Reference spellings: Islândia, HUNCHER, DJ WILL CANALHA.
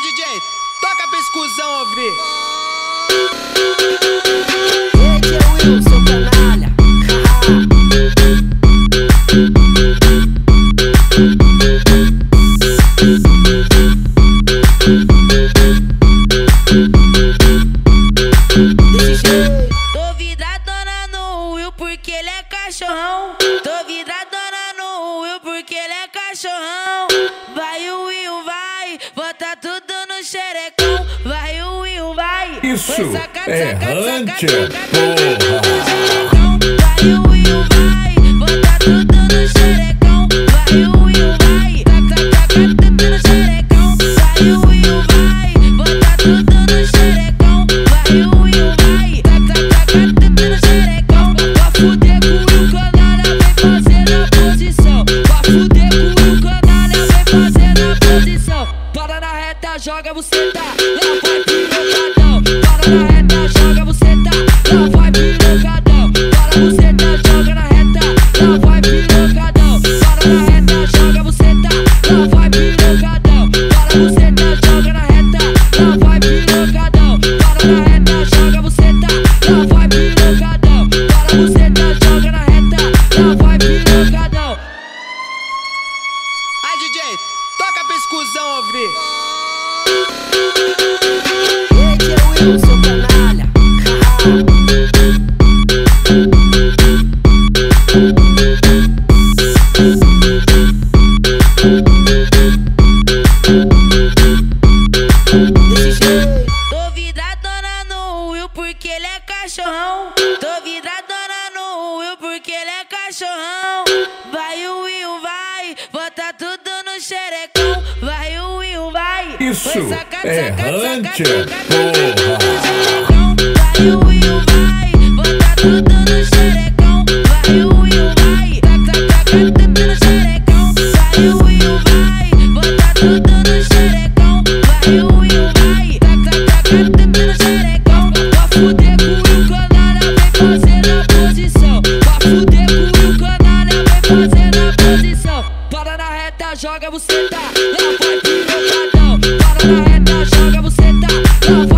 Vai, DJ, toca a percussão, ouvir. DJ Will, sou canalha. Tô vidradona no Will porque ele é cachorrão. Tô vidradona no Will porque ele é cachorrão. Vai o Will, vai, bota tudo no xerecão. Vai o Will, vai. Isso é Huncher, porra. Joga você tá, não vai pirocadão. Para na reta, joga você tá, não vai pirocadão. Para você tá, joga na reta, não vai pirocadão. Para na reta, joga você tá, não vai pirocadão. Para você tá, joga na reta, não vai pirocadão. Para na reta, joga você tá, não vai pirocadão. Para você tá, joga na reta, não vai pirocadão. Ai DJ, toca a pescuzão, ouvir. DJ Will, sou canalha. Tô vidradona no Will porque ele é cachorrão. Tô vidradona no Will porque ele é cachorrão. Vai o Will, vai, bota tudo no xerecão. Vai o Will, vai. Isso é Huncher, porra. Vai o Will, vai, bota tudo no xerecão. Vai o Will, vai, taca tudo no xerecão. Vai o Will, vai, bota tudo no xerecão. Vai o Will, vai, taca tudo no xerecão. Pra fuder com o Will Canalha, vem fazendo a posição. Pra fuder com o Will Canalha, vem fazendo a posição. Para na reta, joga você tá, não vai pirocadão. Para na reta, joga você tá, não vai.